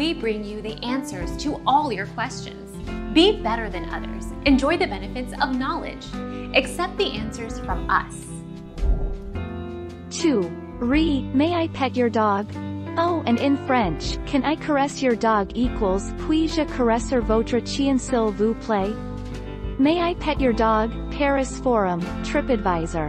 we bring you the answers to all your questions. Be better than others. Enjoy the benefits of knowledge. Accept the answers from us. 2. Re, may I pet your dog? Oh, and in French, can I caress your dog equals puis-je caresser votre chien s'il vous plaît? May I pet your dog? Paris Forum, TripAdvisor.